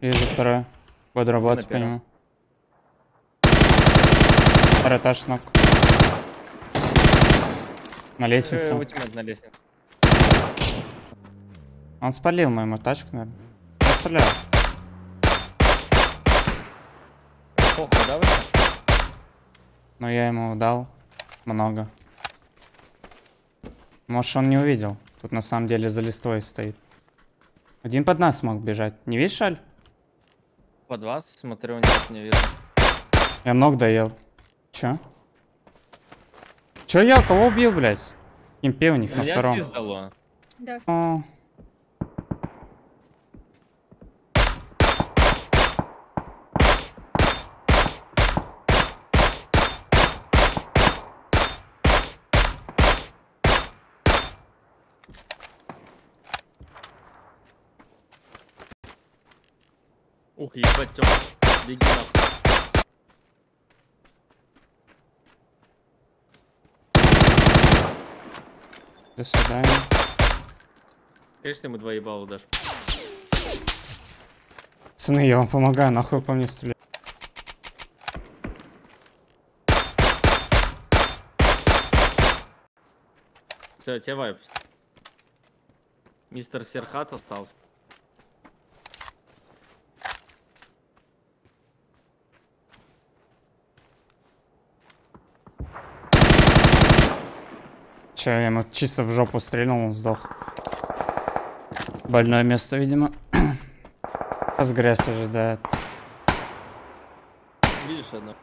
И за второе. Подрабатывать по нему. Ротаж снок. На лестнице. На лестнице. Он спалил мою мотачку, наверное. Я стрелял. Похуй, да, выше? Но я ему дал много. Может, он не увидел. Тут на самом деле за листвой стоит. Один под нас мог бежать. Не видишь, Аль? Под вас смотрю, нет, не вижу. Я ног доел. Че? Че я? Кого убил, блядь? Кемпе у них на втором. Я сдало. Да. О. Ух, ебать, Тём, беги нахуй. До свидания. Конечно, ему два ебала дашь. Пацаны, я вам помогаю, нахуй по мне стрелять. Все, тебе вайп. Мистер Серхат остался. Че, я ему чисто в жопу стрельнул, он сдох. Больное место, видимо. Сейчас грязь ожидает. Видишь одно?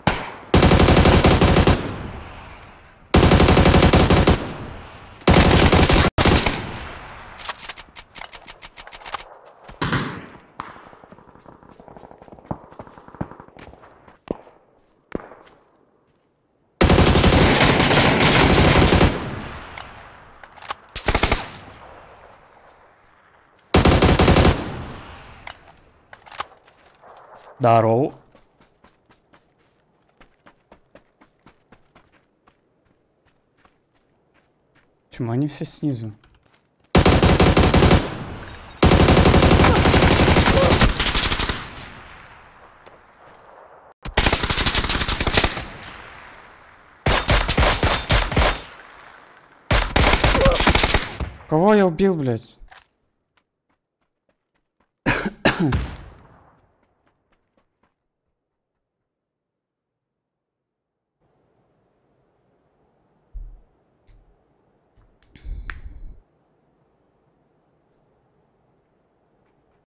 Здорово. Почему они все снизу? Кого я убил, блядь?